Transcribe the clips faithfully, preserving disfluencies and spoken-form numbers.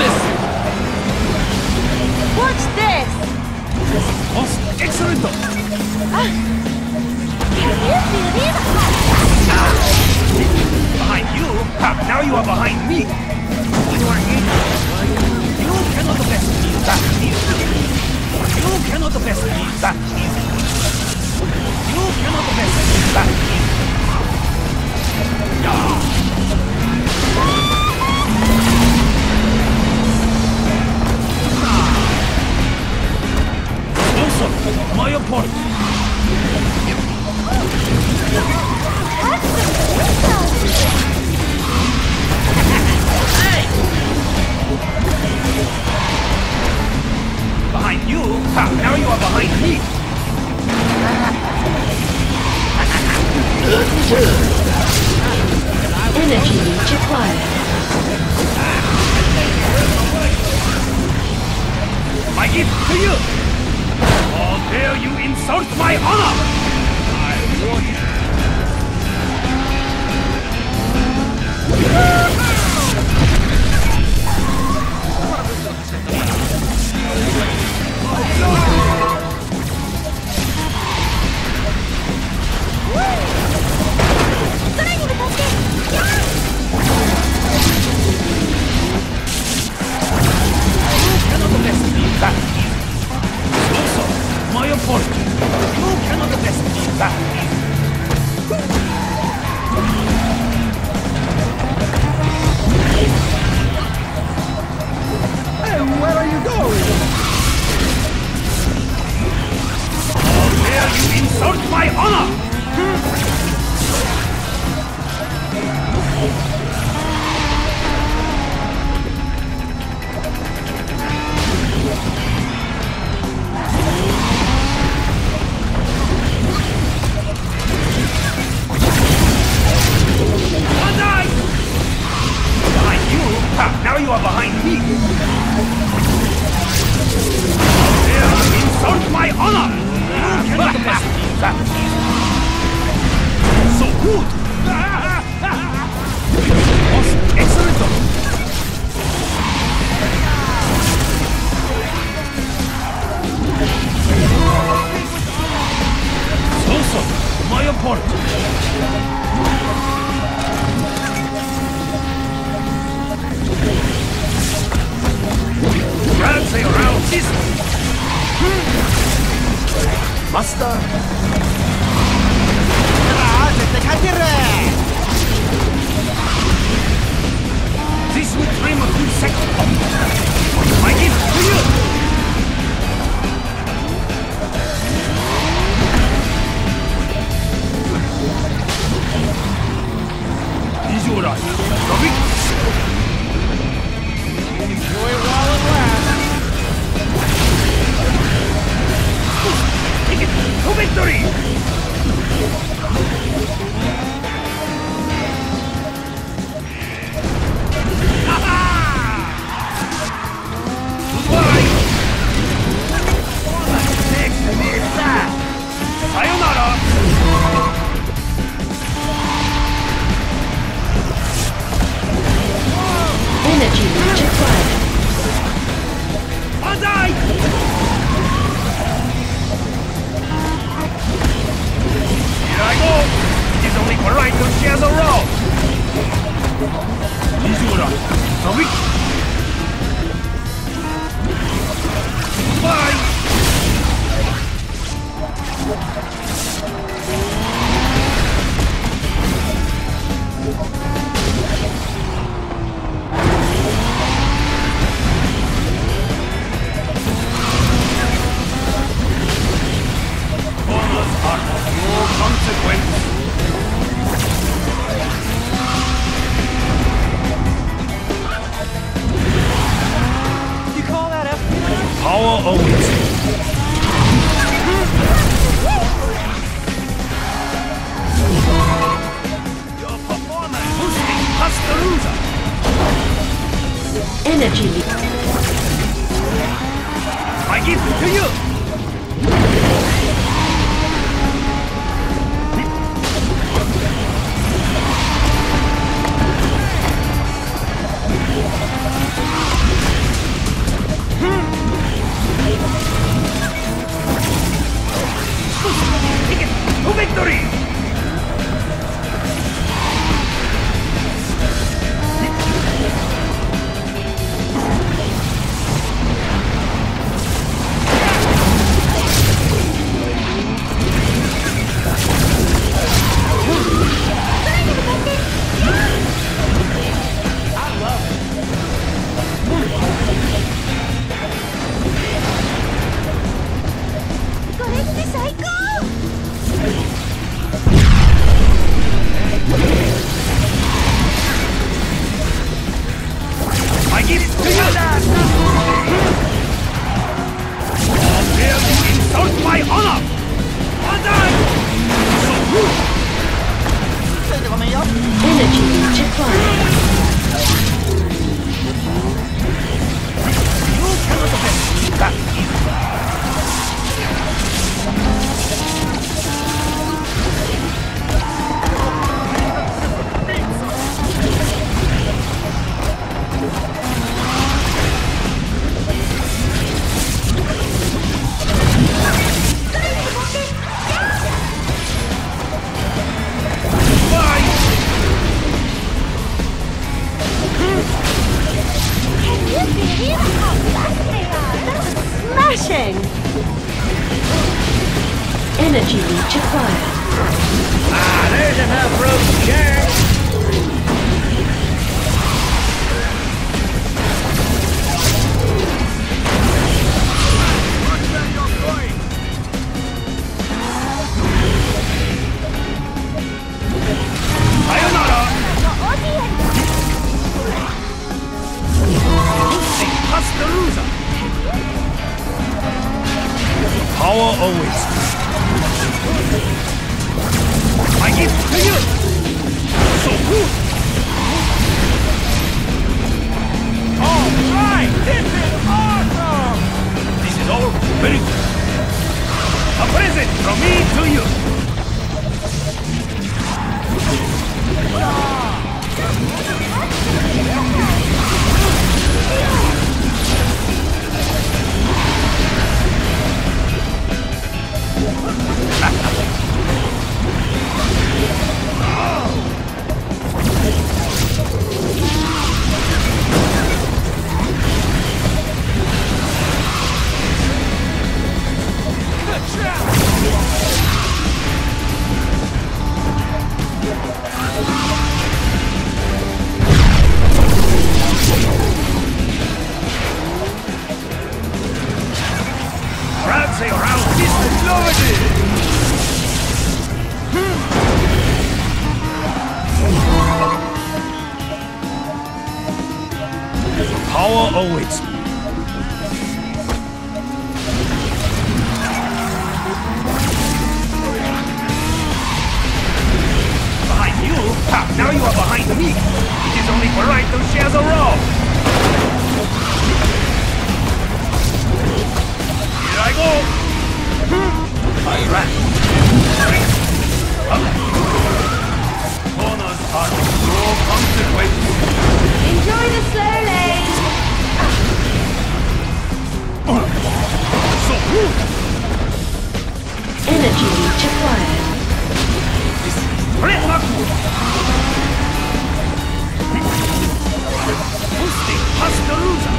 promise! Watch this! Awesome! Excellent! Ah. Can you do this? Ah. Behind you? Ah, now you are behind me! You are in. You cannot pass me that easily! You cannot pass me that easily! You cannot pass me that easily! Ah. Awesome! My opponent! Hey! Behind you? Ha, now you are behind me! Energy leech acquired. I give to you! How dare you insult my honor! I warn you. You cannot rescue me. My opponent, you cannot test me that easily. Hey, where are you going? How dare you insult my honor! Now you are behind me! Insult my honor! You cannot pass me that easily! So good! Awesome! Excellent! So so! My opponent! Dance around this! Master! This will claim a good second. I give it to you! Visualize the victory! Enjoy while it lasts! Take it to victory! Sayonara! Energy leech acquired. Adai! Here I go! It is only polite to share the road! Mizuura, the weak! Goodbye! Honors are of your consequence. You call that up? Power always. Your performance boosting past the loser. Energy. I give it to you. Let's go. I give it to you! How dare you insult my honor! Energy smashing! Energy leech acquired. Ah, there's enough room here! Power always. I give to you. So good. All right, this is awesome. This is all very good. A present from me to you. Power awaits. Behind you? Ha, now you are behind me. It is only polite to share the role. Here I go. I ran. Corners are of no consequence. Enjoy the slow lane. Energy leech acquired. This is red magma. Boosting past the loser.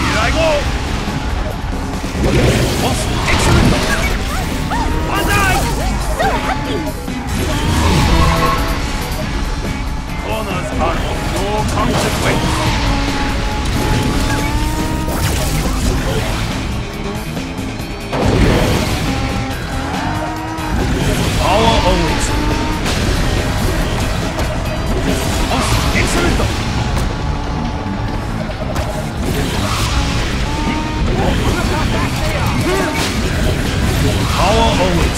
Here I go. Most excellent. One eye. So happy. Corners are of no consequence. Power always. Oh, excellent. Power always.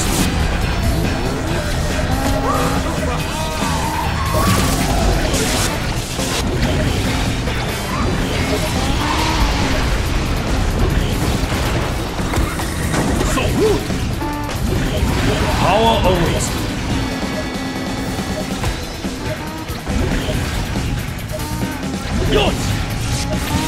So good. Power always. Yes!